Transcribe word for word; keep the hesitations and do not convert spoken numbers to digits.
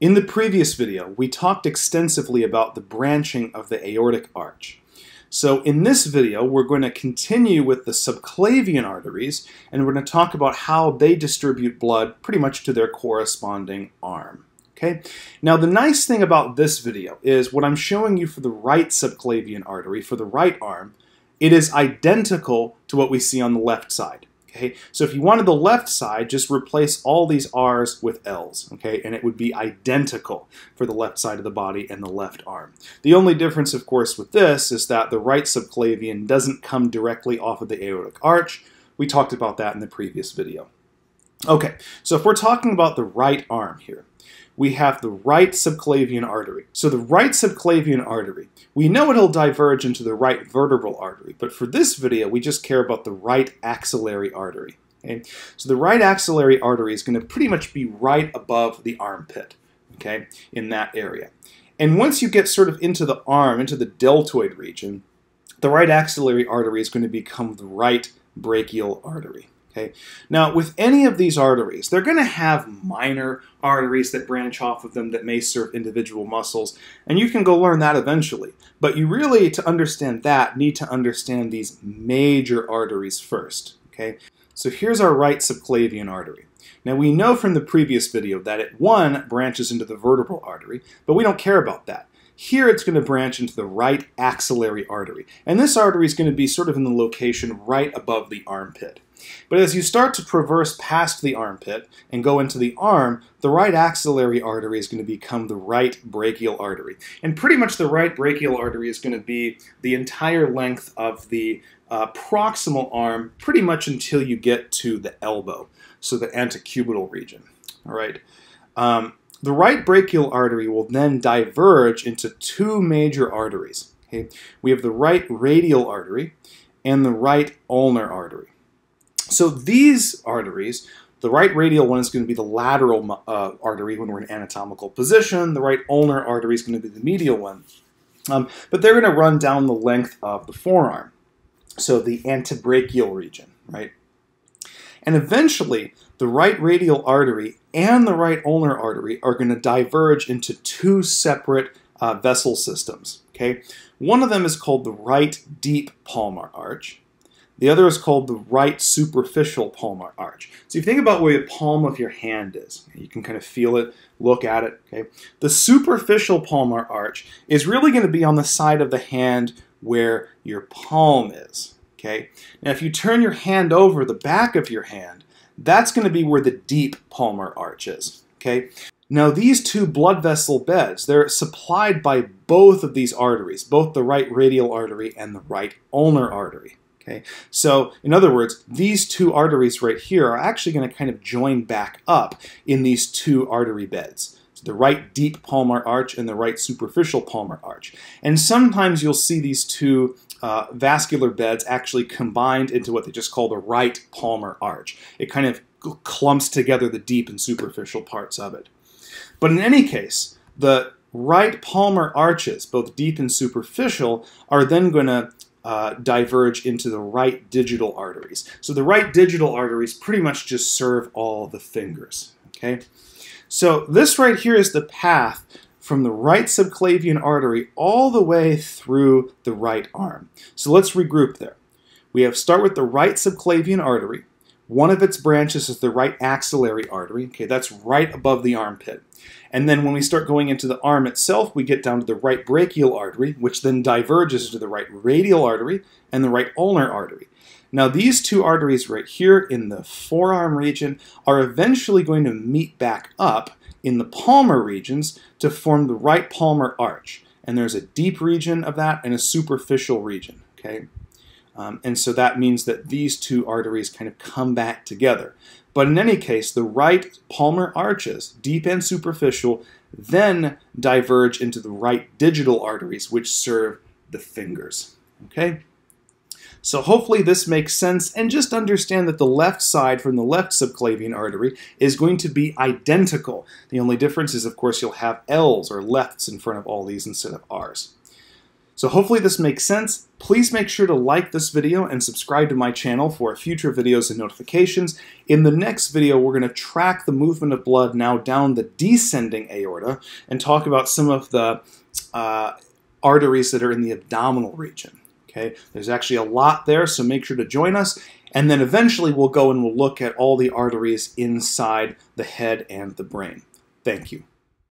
In the previous video, we talked extensively about the branching of the aortic arch. So in this video, we're going to continue with the subclavian arteries, and we're going to talk about how they distribute blood pretty much to their corresponding arm. Okay? Now the nice thing about this video is what I'm showing you for the right subclavian artery, for the right arm, it is identical to what we see on the left side. Okay? So if you wanted the left side, just replace all these R's with L's, okay? And it would be identical for the left side of the body and the left arm. The only difference, of course, with this is that the right subclavian doesn't come directly off of the aortic arch. We talked about that in the previous video. Okay, so if we're talking about the right arm here, we have the right subclavian artery. So the right subclavian artery, we know it'll diverge into the right vertebral artery, but for this video, we just care about the right axillary artery. Okay? So the right axillary artery is going to pretty much be right above the armpit, okay, in that area. And once you get sort of into the arm, into the deltoid region, the right axillary artery is going to become the right brachial artery. Okay. Now, with any of these arteries, they're going to have minor arteries that branch off of them that may serve individual muscles, and you can go learn that eventually. But you really, to understand that, need to understand these major arteries first. Okay. So here's our right subclavian artery. Now, we know from the previous video that it, one, branches into the vertebral artery, but we don't care about that. Here it's going to branch into the right axillary artery, and this artery is going to be sort of in the location right above the armpit. But as you start to traverse past the armpit and go into the arm, the right axillary artery is going to become the right brachial artery. And pretty much the right brachial artery is going to be the entire length of the uh, proximal arm pretty much until you get to the elbow, so the antecubital region. All right. Um, The right brachial artery will then diverge into two major arteries. Okay? We have the right radial artery and the right ulnar artery. So these arteries, the right radial one is going to be the lateral uh, artery when we're in anatomical position. The right ulnar artery is going to be the medial one. Um, but they're going to run down the length of the forearm, so the antebrachial region, right? And eventually, the right radial artery and the right ulnar artery are going to diverge into two separate uh, vessel systems. Okay? One of them is called the right deep palmar arch. The other is called the right superficial palmar arch. So if you think about where the palm of your hand is, you can kind of feel it, look at it. Okay? The superficial palmar arch is really going to be on the side of the hand where your palm is. Okay? Now, if you turn your hand over the back of your hand, that's going to be where the deep palmar arch is. Okay? Now, these two blood vessel beds, they're supplied by both of these arteries, both the right radial artery and the right ulnar artery. Okay? So, in other words, these two arteries right here are actually going to kind of join back up in these two artery beds. The right deep palmar arch and the right superficial palmar arch. And sometimes you'll see these two uh, vascular beds actually combined into what they just call the right palmar arch. It kind of clumps together the deep and superficial parts of it. But in any case, the right palmar arches, both deep and superficial, are then going to Uh, diverge into the right digital arteries. So the right digital arteries pretty much just serve all the fingers. Okay? So this right here is the path from the right subclavian artery all the way through the right arm. So let's regroup there. We have start with the right subclavian artery. One of its branches is the right axillary artery. Okay, that's right above the armpit. And then when we start going into the arm itself, we get down to the right brachial artery, which then diverges to the right radial artery and the right ulnar artery. Now these two arteries right here in the forearm region are eventually going to meet back up in the palmar regions to form the right palmar arch. And there's a deep region of that and a superficial region. Okay. Um, and so that means that these two arteries kind of come back together. But in any case, the right palmar arches, deep and superficial, then diverge into the right digital arteries, which serve the fingers. Okay? So hopefully this makes sense, and just understand that the left side from the left subclavian artery is going to be identical. The only difference is, of course, you'll have L's or lefts in front of all these instead of R's. So hopefully this makes sense. Please make sure to like this video and subscribe to my channel for future videos and notifications. In the next video, we're going to track the movement of blood now down the descending aorta and talk about some of the uh, arteries that are in the abdominal region. Okay, there's actually a lot there, so make sure to join us. And then eventually we'll go and we'll look at all the arteries inside the head and the brain. Thank you.